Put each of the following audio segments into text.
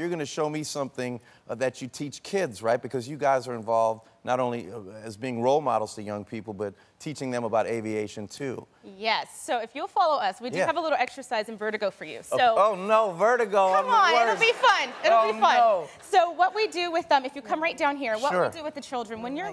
you're going to show me something that you teach kids, right? Because you guys are involved not only as being role models to young people, but teaching them about aviation too. Yes. So if you'll follow us, we do have a little exercise in vertigo for you. So vertigo! Come on, it'll be fun. It'll be fun. No. So what we do with them, if you come right down here, what we do with the children when you're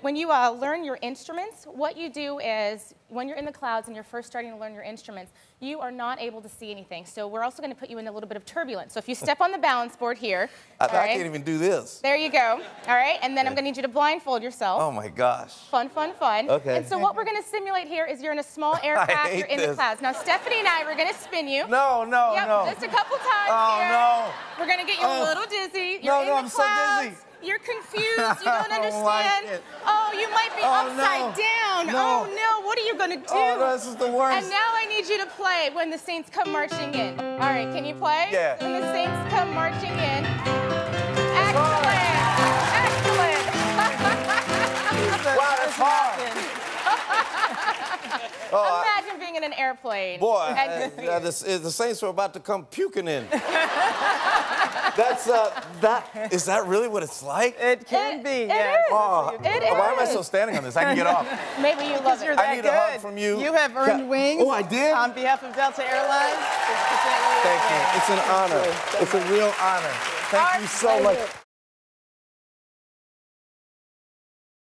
when you learn your instruments, what you do is when you're in the clouds and you're first starting to learn your instruments, you are not able to see anything. So we're also going to put you in a little bit of turbulence. So if you step on the balance board here, I can't even do this. There you go. All right, and then I'm going to need you to blindfold yourself. Oh my gosh. Fun, fun, fun. Okay. And so what we're going to simulate here is you're in a small aircraft, you're in the clouds. Now Stephanie and I, we're going to spin you. No, no, no. Just a couple times here. Oh no. We're going to get you a little dizzy. You're in the clouds. So dizzy. You're confused. You don't understand. Like you might be upside down. No. Oh no. What are you going to do? Oh, this is the worst. And now I need you to play When the Saints Come Marching In. All right, can you play? Yeah. When the Saints Come Marching In. Excellent. Imagine being in an airplane. Boy, the Saints were about to come puking in. That's that is that really what it's like? It can be. Yes. Why am I still standing on this? I can get off. Maybe you love it. I need a hug from you. You have earned wings. Oh, I did. On behalf of Delta Airlines. Thank you. It's an honor. It's a real honor. Thank you so much.